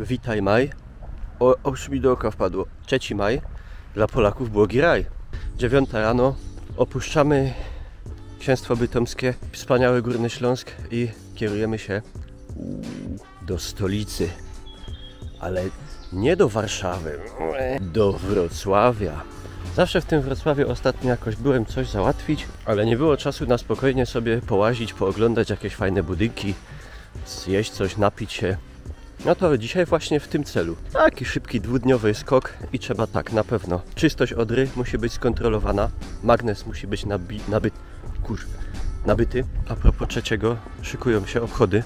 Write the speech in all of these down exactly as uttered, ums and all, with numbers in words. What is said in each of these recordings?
Witaj maj. O, oż mi do oka wpadło. trzeci maj. Dla Polaków błogi raj. dziewiąta rano. Opuszczamy Księstwo Bytomskie, wspaniały Górny Śląsk i kierujemy się do stolicy. Ale nie do Warszawy, do Wrocławia. Zawsze w tym Wrocławiu ostatnio jakoś byłem coś załatwić, ale nie było czasu na spokojnie sobie połazić, pooglądać jakieś fajne budynki, zjeść coś, napić się. No to dzisiaj właśnie w tym celu. Taki szybki dwudniowy skok i trzeba tak, na pewno. Czystość odry musi być skontrolowana, magnes musi być nabi naby kurz, nabyty. A propos trzeciego, szykują się obchody.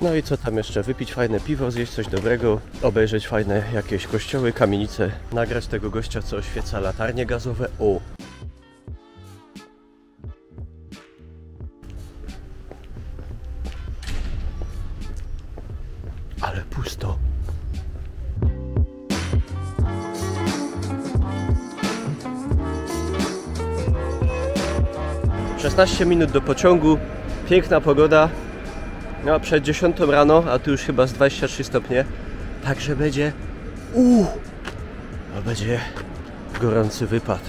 No i co tam jeszcze? Wypić fajne piwo, zjeść coś dobrego, obejrzeć fajne jakieś kościoły, kamienice, nagrać tego gościa, co oświeca latarnie gazowe. O! Ale pusto. szesnaście minut do pociągu, piękna pogoda. No, przed dziesiątą rano, a tu już chyba z dwadzieścia trzy stopnie. Także będzie... Uuu! No będzie gorący wypad.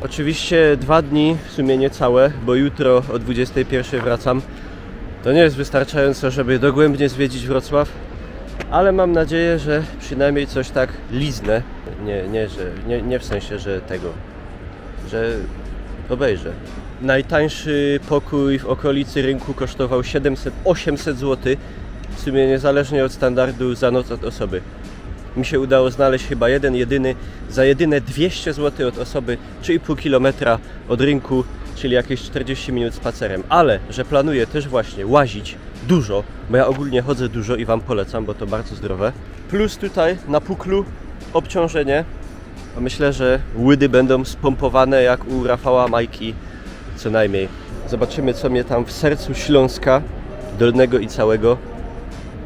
Oczywiście dwa dni, w sumie nie całe, bo jutro o dwudziestej pierwszej wracam. To nie jest wystarczająco, żeby dogłębnie zwiedzić Wrocław, ale mam nadzieję, że przynajmniej coś tak liznę. Nie, nie, że, nie, nie w sensie, że tego, że obejrzę. Najtańszy pokój w okolicy rynku kosztował siedemset osiemset złotych, w sumie niezależnie od standardu za noc od osoby. Mi się udało znaleźć chyba jeden jedyny za jedyne dwieście złotych od osoby, trzy i pół kilometra od rynku, czyli jakieś czterdzieści minut spacerem. Ale, że planuję też właśnie łazić dużo, bo ja ogólnie chodzę dużo i wam polecam, bo to bardzo zdrowe. Plus tutaj na Puklu obciążenie. Myślę, że łydy będą spompowane jak u Rafała Majki. Co najmniej. Zobaczymy, co mnie tam w sercu Śląska, Dolnego i całego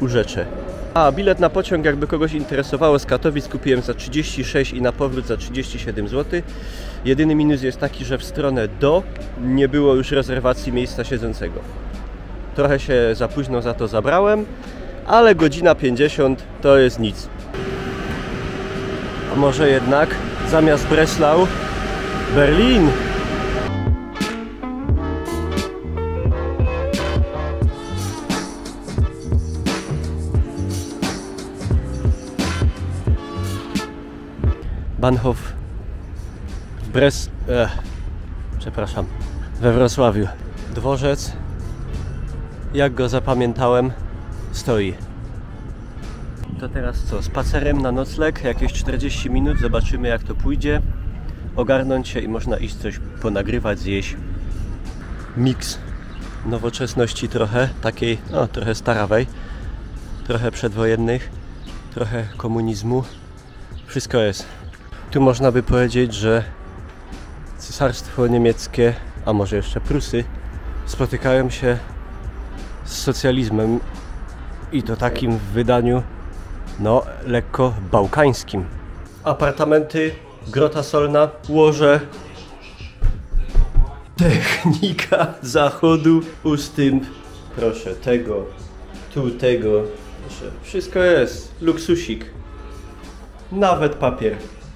urzecze. A bilet na pociąg, jakby kogoś interesowało, z Katowic kupiłem za trzydzieści sześć i na powrót za trzydzieści siedem złotych. Jedyny minus jest taki, że w stronę do nie było już rezerwacji miejsca siedzącego. Trochę się za późno za to zabrałem, ale godzina pięćdziesiąt to jest nic. A może jednak zamiast Breslau, Berlin! Bahnhof Bres... Ech, przepraszam, we Wrocławiu. Dworzec, jak go zapamiętałem, stoi. To teraz co? Spacerem na nocleg, jakieś czterdzieści minut, zobaczymy, jak to pójdzie. Ogarnąć się i można iść coś ponagrywać, zjeść. Miks nowoczesności trochę, takiej, no trochę starawej, trochę przedwojennych, trochę komunizmu. Wszystko jest. Tu można by powiedzieć, że Cesarstwo Niemieckie, a może jeszcze Prusy, spotykają się z socjalizmem i to takim w wydaniu, no, lekko bałkańskim. Apartamenty, grota solna, łoże, technika zachodu, ustęp, proszę tego, tu tego, proszę, wszystko jest, luksusik, nawet papier.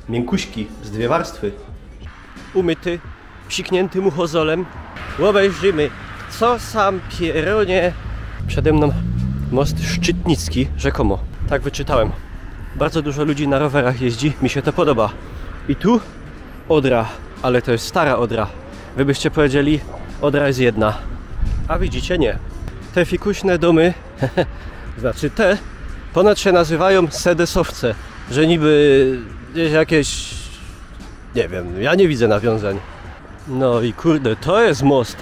Miękuśki z dwie warstwy. Umyty, psiknięty muchozolem. Obejrzymy, co sam pieronie. Przede mną most Szczytnicki, rzekomo. Tak wyczytałem. Bardzo dużo ludzi na rowerach jeździ, mi się to podoba. I tu Odra, ale to jest stara Odra. Wy byście powiedzieli, Odra jest jedna. A widzicie, nie. Te fikuśne domy, znaczy te, ponad się nazywają sedesowce, że niby... Gdzieś jakieś... Nie wiem, ja nie widzę nawiązań. No i kurde, to jest most,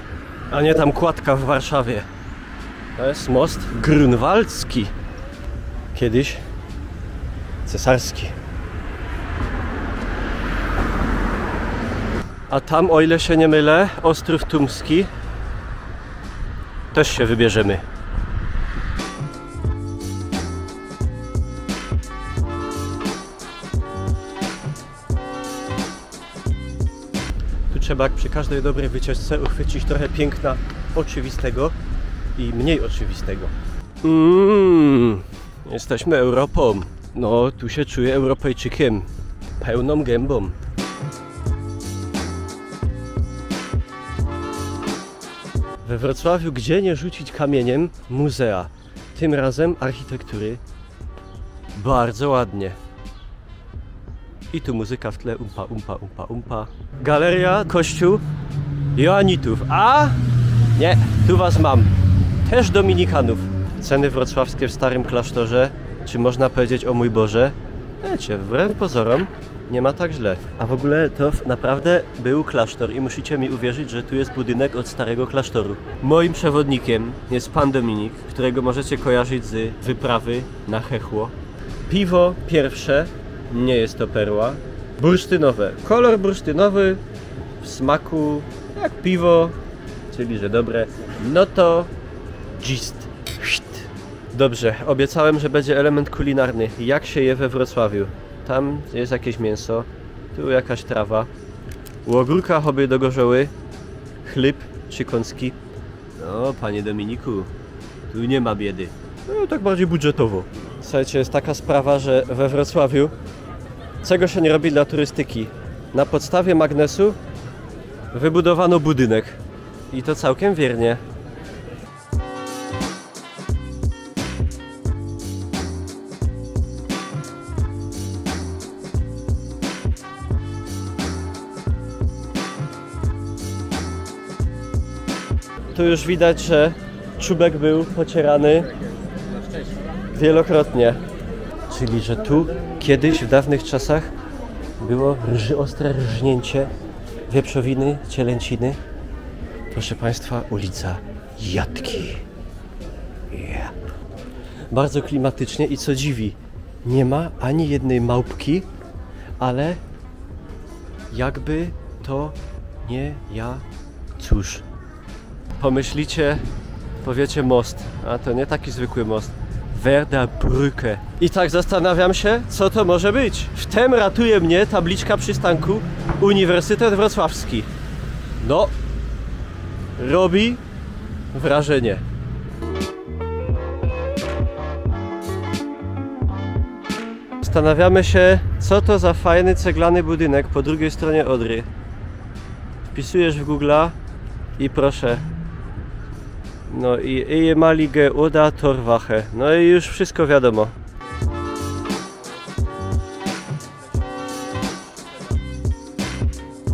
a nie tam kładka w Warszawie. To jest most grunwaldzki. Kiedyś cesarski. A tam, o ile się nie mylę, Ostrów Tumski. Też się wybierzemy. Trzeba jak przy każdej dobrej wycieczce uchwycić trochę piękna oczywistego i mniej oczywistego. Mmm, Jesteśmy Europą. No, tu się czuję Europejczykiem. Pełną gębą. We Wrocławiu gdzie nie rzucić kamieniem? Muzea. Tym razem architektury. Bardzo ładnie. I tu muzyka w tle, umpa, umpa, umpa, umpa. Galeria, kościół Joannitów. A? Nie, tu was mam. Też dominikanów. Ceny wrocławskie w starym klasztorze. Czy można powiedzieć o mój Boże? Wiecie, wbrew pozorom nie ma tak źle. A w ogóle to naprawdę był klasztor i musicie mi uwierzyć, że tu jest budynek od starego klasztoru. Moim przewodnikiem jest pan Dominik, którego możecie kojarzyć z wyprawy na Hechło. Piwo pierwsze, nie jest to perła, bursztynowe. Kolor bursztynowy, w smaku jak piwo, czyli że dobre. No to gist. Dobrze, obiecałem, że będzie element kulinarny. Jak się je we Wrocławiu? Tam jest jakieś mięso, tu jakaś trawa. U ogórka hobby do gorzoły, chleb czy kąski. No, panie Dominiku, tu nie ma biedy. No, tak bardziej budżetowo. Słuchajcie, jest taka sprawa, że we Wrocławiu czego się nie robi dla turystyki. Na podstawie magnesu wybudowano budynek. I to całkiem wiernie. Tu już widać, że czubek był pocierany wielokrotnie. Czyli, że tu kiedyś, w dawnych czasach było rży, ostre rżnięcie wieprzowiny, cielęciny. Proszę państwa, ulica Jatki. Yeah. Bardzo klimatycznie i co dziwi, nie ma ani jednej małpki, ale jakby to nie ja, cóż. Pomyślicie, powiecie most, a to nie taki zwykły most. Werderbrücke. I tak zastanawiam się, co to może być. Wtem ratuje mnie tabliczka przystanku Uniwersytet Wrocławski. No, robi wrażenie. Zastanawiamy się, co to za fajny ceglany budynek po drugiej stronie Odry. Wpisujesz w Google'a i proszę. No i Ehemalige Oder Torwache. No i już wszystko wiadomo.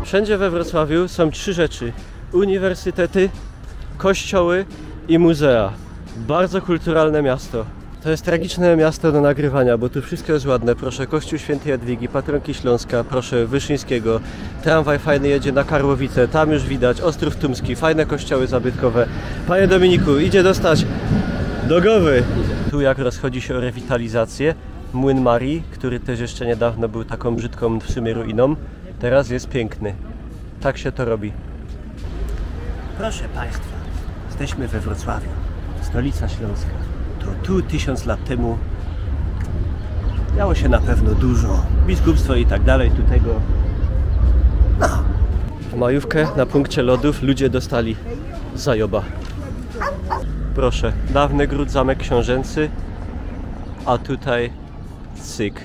Wszędzie we Wrocławiu są trzy rzeczy. Uniwersytety, kościoły i muzea. Bardzo kulturalne miasto. To jest tragiczne miasto do nagrywania, bo tu wszystko jest ładne. Proszę kościół Świętej Jadwigi, patronki Śląska, proszę Wyszyńskiego. Tramwaj fajny jedzie na Karłowicę, tam już widać. Ostrów Tumski, fajne kościoły zabytkowe. Panie Dominiku, idzie dostać do głowy. Tu jak rozchodzi się o rewitalizację, Młyn Marii, który też jeszcze niedawno był taką brzydką w sumie ruiną, teraz jest piękny. Tak się to robi. Proszę państwa, jesteśmy we Wrocławiu, stolica Śląska. Tu tysiąc lat temu miało się na pewno dużo. Biskupstwo i tak dalej, tu tego. No. W majówkę na punkcie lodów ludzie dostali zajoba. Proszę, dawny gród, zamek książęcy, a tutaj cyk,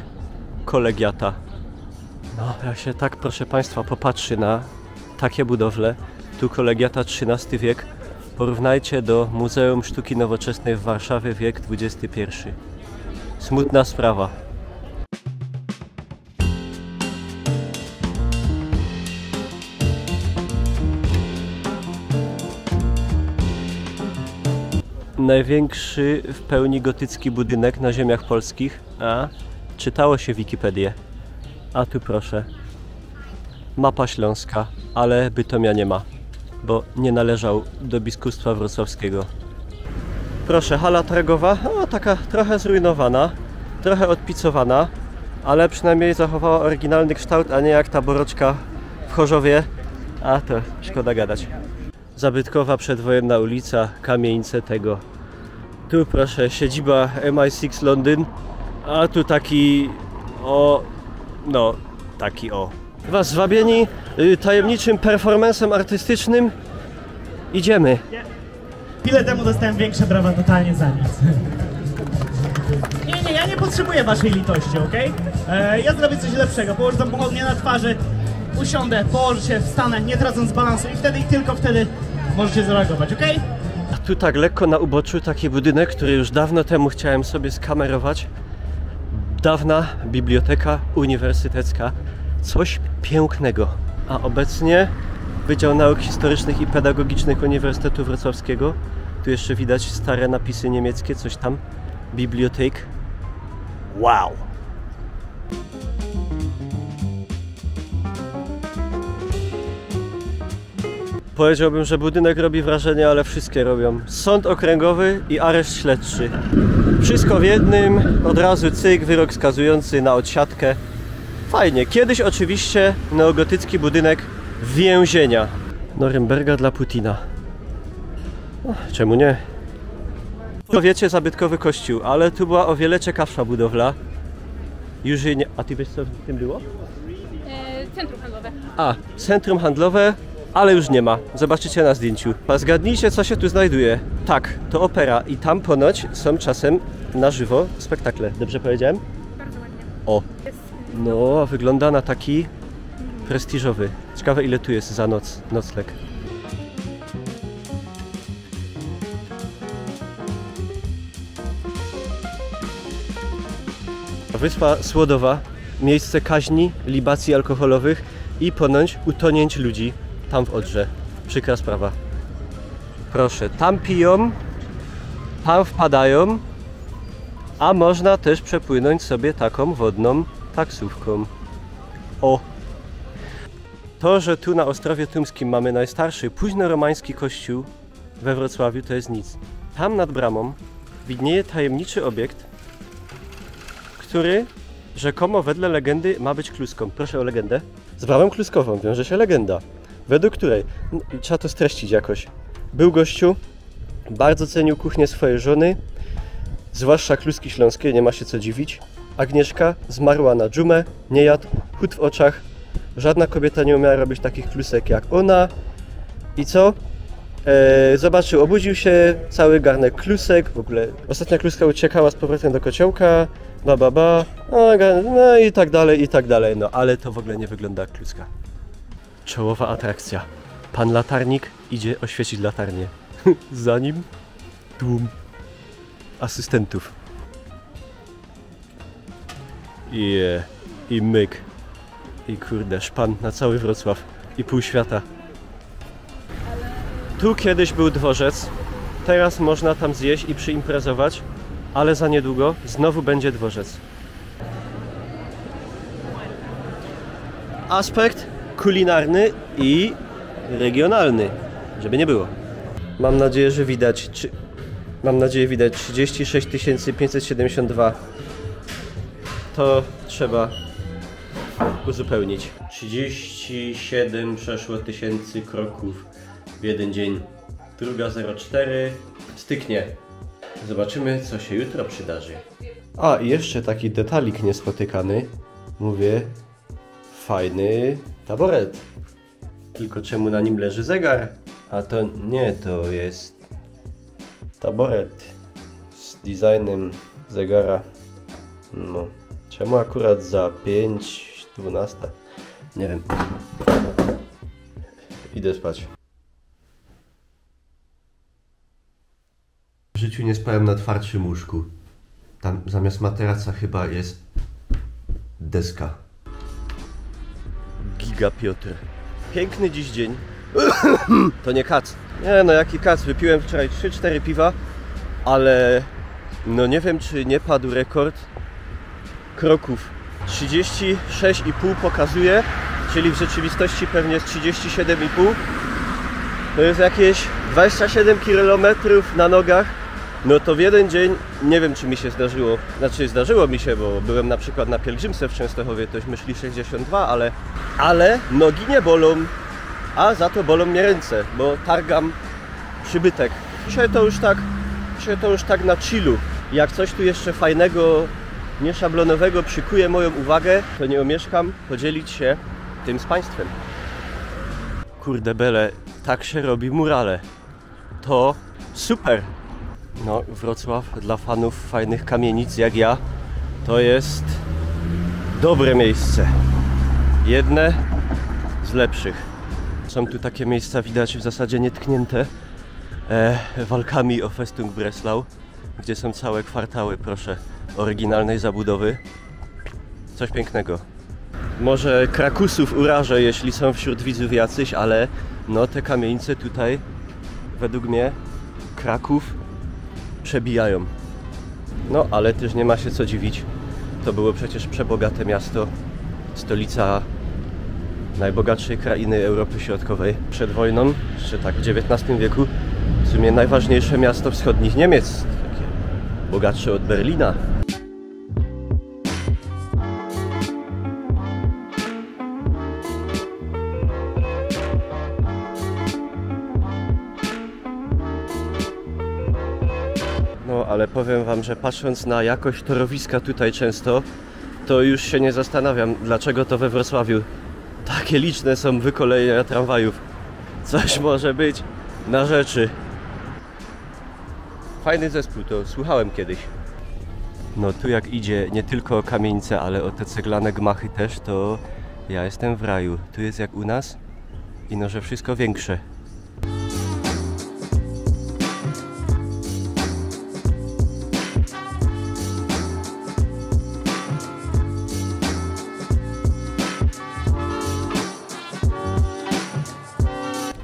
kolegiata. No, jak się tak, proszę państwa, popatrzy na takie budowle, tu kolegiata trzynasty wiek. Porównajcie do Muzeum Sztuki Nowoczesnej w Warszawie, wiek dwudziesty pierwszy. Smutna sprawa. Największy w pełni gotycki budynek na ziemiach polskich, a czytało się Wikipedię. A tu proszę. Mapa Śląska, ale Bytomia nie ma, bo nie należał do biskupstwa wrocławskiego. Proszę, hala targowa, o, taka trochę zrujnowana, trochę odpicowana, ale przynajmniej zachowała oryginalny kształt, a nie jak ta boroczka w Chorzowie. A to szkoda gadać. Zabytkowa przedwojenna ulica, kamieńce tego. Tu proszę, siedziba M I sześć Londyn, a tu taki o, no taki o. Was zwabieni y, tajemniczym performansem artystycznym idziemy. Chwilę temu dostałem większe brawa totalnie za nic. Nie, nie, ja nie potrzebuję waszej litości, okej? Okay? Ja zrobię coś lepszego, położę tam pochodnie na twarzy, usiądę, położę się, wstanę, nie tracąc balansu i wtedy i tylko wtedy możecie zareagować, okej? Okay? A tu tak lekko na uboczu taki budynek, który już dawno temu chciałem sobie skamerować. Dawna biblioteka uniwersytecka. Coś pięknego. A obecnie Wydział Nauk Historycznych i Pedagogicznych Uniwersytetu Wrocławskiego. Tu jeszcze widać stare napisy niemieckie, coś tam. Bibliotek. Wow! Powiedziałbym, że budynek robi wrażenie, ale wszystkie robią. Sąd okręgowy i areszt śledczy. Wszystko w jednym, od razu cyk, wyrok skazujący na odsiadkę. Fajnie. Kiedyś oczywiście neogotycki budynek więzienia. Norymberga dla Putina. No, czemu nie? To wiecie, zabytkowy kościół, ale tu była o wiele ciekawsza budowla. Już jej nie... A ty wiesz, co w tym było? Centrum handlowe. A, centrum handlowe, ale już nie ma. Zobaczycie na zdjęciu. A zgadnijcie, co się tu znajduje. Tak, to opera i tam ponoć są czasem na żywo spektakle. Dobrze powiedziałem? Bardzo ładnie. O! No, wygląda na taki prestiżowy. Ciekawe, ile tu jest za noc, nocleg. Wyspa Słodowa, miejsce kaźni, libacji alkoholowych i ponoć utonięć ludzi tam w Odrze. Przykra sprawa. Proszę, tam piją, tam wpadają, a można też przepłynąć sobie taką wodną taksówką. O! To, że tu na Ostrowie Tumskim mamy najstarszy późnoromański kościół we Wrocławiu, to jest nic. Tam nad bramą widnieje tajemniczy obiekt, który rzekomo wedle legendy ma być kluską. Proszę o legendę. Z bramą kluskową wiąże się legenda, według której, no, trzeba to streścić jakoś, był gościu, bardzo cenił kuchnię swojej żony, zwłaszcza kluski śląskie, nie ma się co dziwić. Agnieszka zmarła na dżumę, nie jadł, chód w oczach, żadna kobieta nie umiała robić takich klusek jak ona. I co? Eee, zobaczył, obudził się, cały garnek klusek, w ogóle ostatnia kluska uciekała z powrotem do kociołka, ba ba ba, no, no i tak dalej, i tak dalej, no ale to w ogóle nie wygląda jak kluska. Czołowa atrakcja. Pan latarnik idzie oświecić latarnię. Za nim tłum asystentów. I yeah. I myk. I kurde, szpan na cały Wrocław i pół świata. Tu kiedyś był dworzec, teraz można tam zjeść i przyimprezować, ale za niedługo znowu będzie dworzec. Aspekt kulinarny i regionalny, żeby nie było. Mam nadzieję, że widać, czy... mam nadzieję widać trzydzieści sześć tysięcy pięćset siedemdziesiąt dwa. To trzeba uzupełnić. trzydzieści siedem przeszło tysięcy kroków w jeden dzień. Druga zero cztery styknie. Zobaczymy, co się jutro przydarzy. A, i jeszcze taki detalik niespotykany. Mówię, fajny taboret. Tylko czemu na nim leży zegar? A to nie, to jest taboret z designem zegara. No, czemu akurat za pięć dwanaście? Nie wiem. Idę spać. W życiu nie spałem na twardszym łóżku. Tam zamiast materaca chyba jest deska. Giga Piotr. Piękny dziś dzień. To nie kac. Nie no, jaki kac. Wypiłem wczoraj trzy cztery piwa, ale no nie wiem, czy nie padł rekord kroków. trzydzieści sześć i pół pokazuje, czyli w rzeczywistości pewnie jest trzydzieści siedem i pół. To jest jakieś dwadzieścia siedem kilometrów na nogach. No to w jeden dzień nie wiem, czy mi się zdarzyło, znaczy zdarzyło mi się, bo byłem na przykład na pielgrzymce w Częstochowie, to już szli sześćdziesiąt dwa, ale, ale nogi nie bolą, a za to bolą mnie ręce, bo targam przybytek. Dzisiaj to już tak, dzisiaj to już tak na chillu. Jak coś tu jeszcze fajnego, nieszablonowego przykuje moją uwagę, to nie omieszkam podzielić się tym z Państwem. Kurde bele, tak się robi murale. To super. No, Wrocław dla fanów fajnych kamienic jak ja to jest dobre miejsce. Jedne z lepszych. Są tu takie miejsca, widać, w zasadzie nietknięte e, walkami o Festung Breslau, gdzie są całe kwartały, proszę, oryginalnej zabudowy. Coś pięknego. Może Krakusów urażę, jeśli są wśród widzów jacyś, ale no te kamienice tutaj, według mnie, Kraków przebijają. No, ale też nie ma się co dziwić. To było przecież przebogate miasto, stolica najbogatszej krainy Europy Środkowej przed wojną, czy tak w dziewiętnastym wieku. W sumie najważniejsze miasto wschodnich Niemiec, takie bogatsze od Berlina. No, ale powiem wam, że patrząc na jakość torowiska tutaj często, to już się nie zastanawiam, dlaczego to we Wrocławiu takie liczne są wykolejenia tramwajów. Coś może być na rzeczy. Fajny zespół, to słuchałem kiedyś. No tu jak idzie nie tylko o kamienice, ale o te ceglane gmachy też, to ja jestem w raju. Tu jest jak u nas, ino że wszystko większe.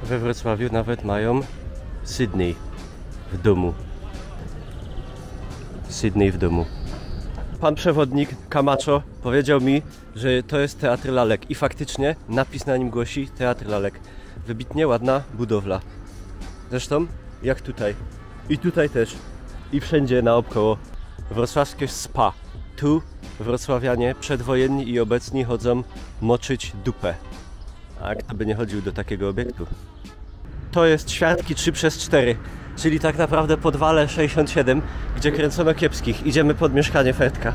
We Wrocławiu nawet mają Sydney w domu. Sydney w domu. Pan przewodnik Camacho powiedział mi, że to jest Teatr Lalek i faktycznie napis na nim głosi Teatr Lalek. Wybitnie ładna budowla. Zresztą jak tutaj. I tutaj też. I wszędzie naokoło. Wrocławskie spa. Tu wrocławianie przedwojenni i obecni chodzą moczyć dupę. A kto by nie chodził do takiego obiektu? To jest Światki trzy przez cztery, czyli tak naprawdę Podwale sześćdziesiąt siedem, gdzie kręcono kiepskich. Idziemy pod mieszkanie Fertka.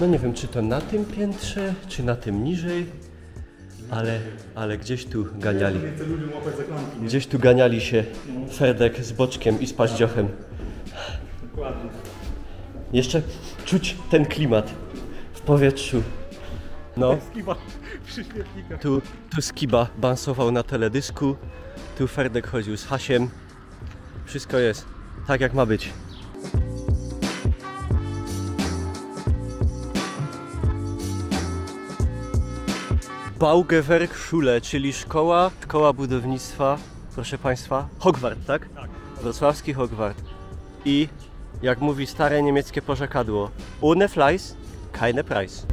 No nie wiem, czy to na tym piętrze, czy na tym niżej, ale, ale gdzieś tu ganiali. Gdzieś tu ganiali się Ferdek z Boczkiem i z Paździochem. Dokładnie. Jeszcze czuć ten klimat w powietrzu. No. Tu, tu Skiba bansował na teledysku. Tu Ferdek chodził z Hasiem. Wszystko jest tak, jak ma być. Baugewerkschule, czyli szkoła, szkoła budownictwa, proszę państwa, Hogwart, tak? Tak. Wrocławski Hogwart. I jak mówi stare niemieckie porzekadło, ohne Fleiß, keine Preis.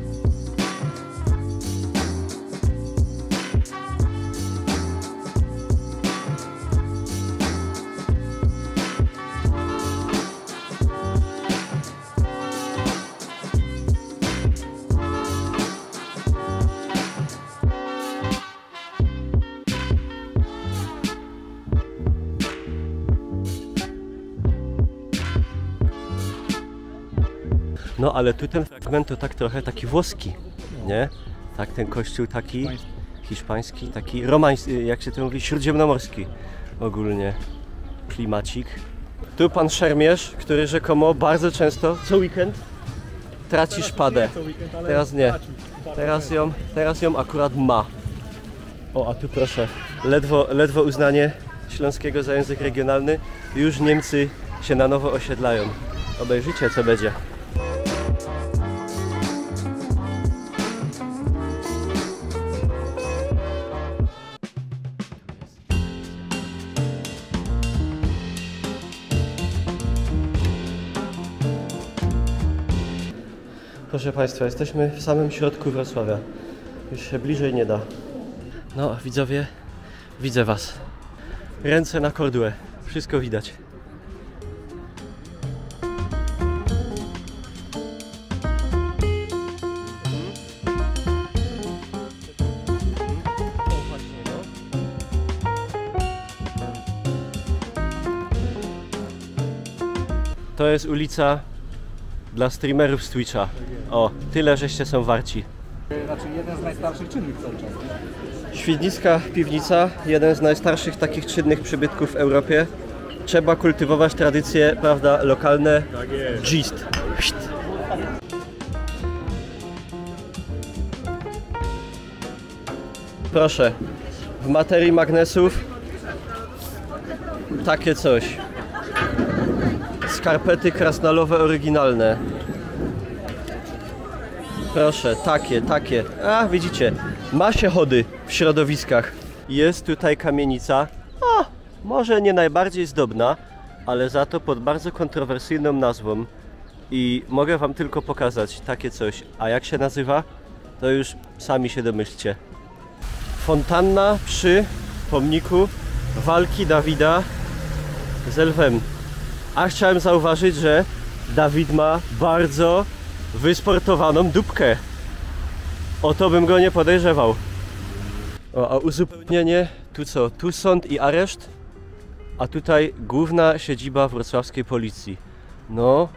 No ale tu ten fragment to tak trochę taki włoski, nie? Tak, ten kościół taki hiszpański, taki romański, jak się to mówi, śródziemnomorski ogólnie klimacik. Tu pan szermierz, który rzekomo bardzo często co weekend traci szpadę. Teraz nie, teraz ją, teraz ją akurat ma. O, a tu proszę, ledwo, ledwo uznanie śląskiego za język regionalny, już Niemcy się na nowo osiedlają. Obejrzyjcie, co będzie. Proszę państwa, jesteśmy w samym środku Wrocławia. Już się bliżej nie da. No, widzowie, widzę was. Ręce na kordłę. Wszystko widać. To jest ulica dla streamerów z Twitcha. O, tyle żeście są warci. Znaczy jeden z najstarszych czynników cały czas. Świdnicka piwnica, jeden z najstarszych takich czynnych przybytków w Europie. Trzeba kultywować tradycje, prawda, lokalne. Tak jest. Gist. Proszę, w materii magnesów takie coś. Skarpety krasnalowe oryginalne. Proszę, takie, takie. A, widzicie, ma się chody w środowiskach. Jest tutaj kamienica. A, może nie najbardziej zdobna, ale za to pod bardzo kontrowersyjną nazwą. I mogę wam tylko pokazać takie coś. A jak się nazywa? To już sami się domyślcie. Fontanna przy pomniku walki Dawida z lwem. A chciałem zauważyć, że Dawid ma bardzo wysportowaną dupkę. O to bym go nie podejrzewał. O, a uzupełnienie, tu co? Tu sąd i areszt, a tutaj główna siedziba wrocławskiej policji. No,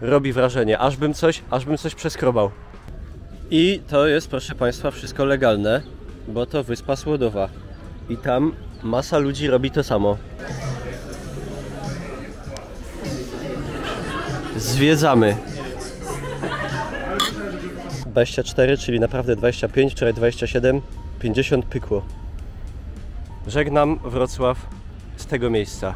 robi wrażenie, aż bym coś, aż bym coś przeskrobał. I to jest, proszę państwa, wszystko legalne, bo to Wyspa Słodowa. I tam masa ludzi robi to samo. Zwiedzamy. dwadzieścia cztery, czyli naprawdę dwadzieścia pięć, wczoraj dwadzieścia siedem, pięćdziesiąt pykło. Żegnam Wrocław z tego miejsca.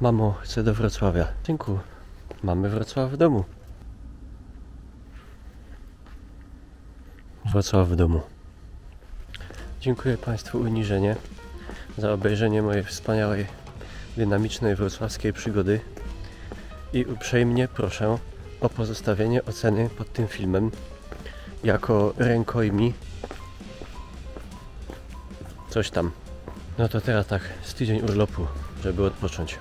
Mamo, chcę do Wrocławia. Dziękuję. Mamy Wrocław w domu. Wrocław w domu. Dziękuję państwu uniżenie za obejrzenie mojej wspaniałej, dynamicznej wrocławskiej przygody i uprzejmie proszę o pozostawienie oceny pod tym filmem jako rękojmi coś tam. No to teraz tak, z tydzień urlopu, żeby odpocząć.